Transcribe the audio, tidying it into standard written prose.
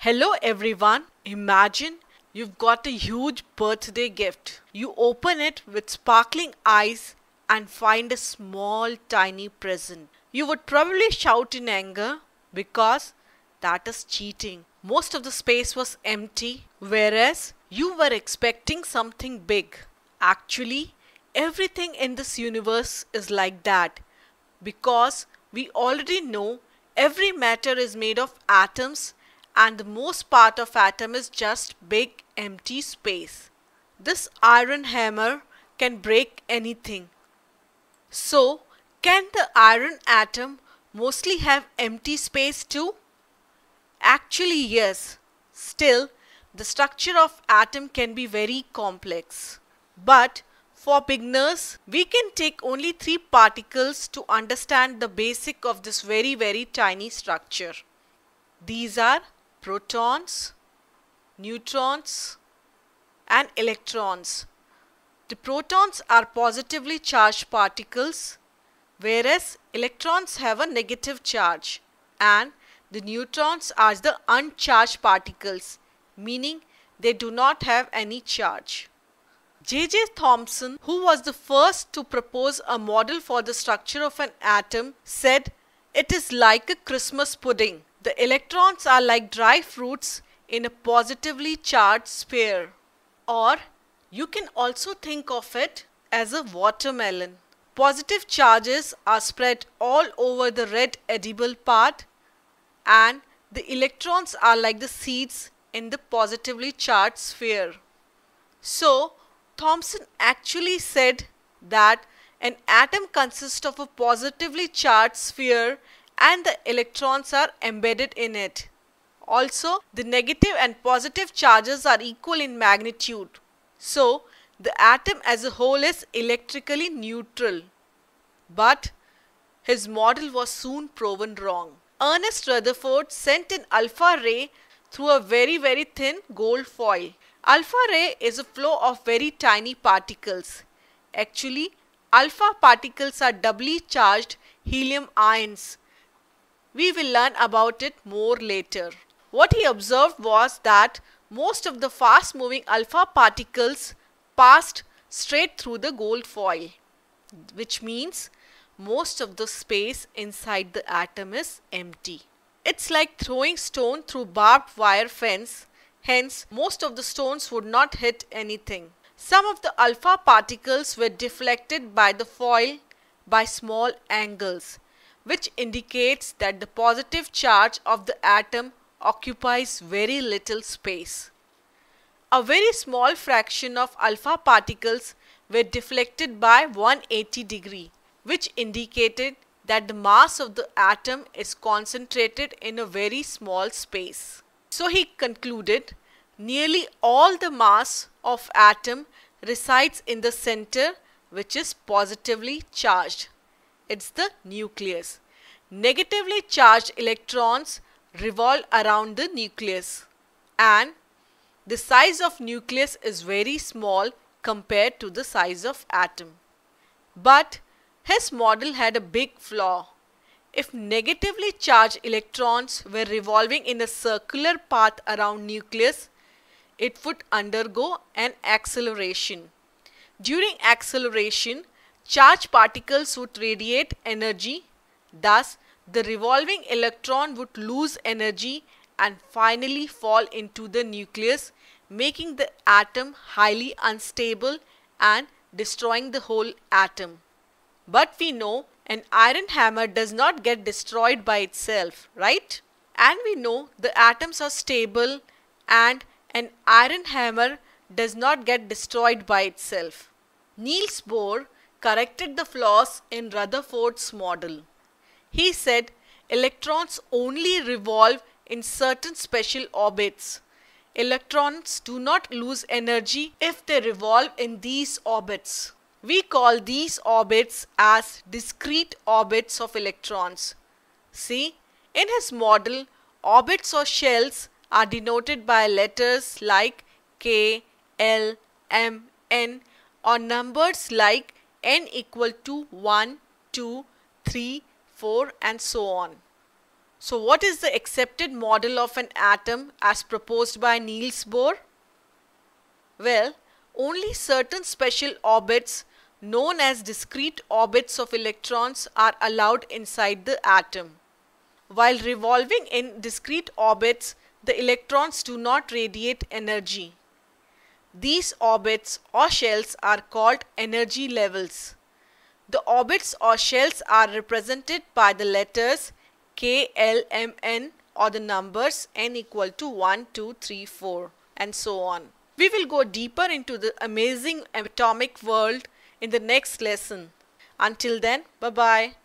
Hello everyone, imagine you've got a huge birthday gift. You open it with sparkling eyes and find a small tiny present. You would probably shout in anger because that is cheating. Most of the space was empty, whereas you were expecting something big. Actually, everything in this universe is like that because we already know every matter is made of atoms. And the most part of atom is just big empty space. This iron hammer can break anything. So, can the iron atom mostly have empty space too? Actually, yes. Still, the structure of atom can be very complex. But for beginners, we can take only 3 particles to understand the basic of this very tiny structure. These are protons, neutrons and electrons. The protons are positively charged particles, whereas electrons have a negative charge, and the neutrons are the uncharged particles, meaning they do not have any charge. J.J. Thomson, who was the first to propose a model for the structure of an atom, said it is like a Christmas pudding. The electrons are like dry fruits in a positively charged sphere. Or you can also think of it as a watermelon. Positive charges are spread all over the red edible part, and the electrons are like the seeds in the positively charged sphere. So, Thomson actually said that an atom consists of a positively charged sphere and the electrons are embedded in it. Also, the negative and positive charges are equal in magnitude. So, the atom as a whole is electrically neutral. But his model was soon proven wrong. Ernest Rutherford sent an alpha ray through a very thin gold foil. Alpha ray is a flow of very tiny particles. Actually, alpha particles are doubly charged helium ions. We will learn about it more later. What he observed was that most of the fast-moving alpha particles passed straight through the gold foil, which means most of the space inside the atom is empty. It's like throwing stone through barbed wire fence, hence most of the stones would not hit anything. Some of the alpha particles were deflected by the foil by small angles, which indicates that the positive charge of the atom occupies very little space. A very small fraction of alpha particles were deflected by 180°, which indicated that the mass of the atom is concentrated in a very small space. So he concluded, nearly all the mass of atom resides in the center, which is positively charged. It's the nucleus. Negatively charged electrons revolve around the nucleus, and the size of nucleus is very small compared to the size of atom. But his model had a big flaw. If negatively charged electrons were revolving in a circular path around nucleus, it would undergo an acceleration. During acceleration, charged particles would radiate energy, thus the revolving electron would lose energy and finally fall into the nucleus, making the atom highly unstable and destroying the whole atom. But we know an iron hammer does not get destroyed by itself, right? And we know the atoms are stable and an iron hammer does not get destroyed by itself. Niels Bohr corrected the flaws in Rutherford's model. He said electrons only revolve in certain special orbits. Electrons do not lose energy if they revolve in these orbits. We call these orbits as discrete orbits of electrons. See, in his model, orbits or shells are denoted by letters like K, L, M, N, or numbers like n equal to 1, 2, 3, 4 and so on. So what is the accepted model of an atom as proposed by Niels Bohr? Well, only certain special orbits known as discrete orbits of electrons are allowed inside the atom. While revolving in discrete orbits, the electrons do not radiate energy. These orbits or shells are called energy levels. The orbits or shells are represented by the letters K, L, M, N or the numbers n equal to 1, 2, 3, 4 and so on. We will go deeper into the amazing atomic world in the next lesson. Until then, bye-bye.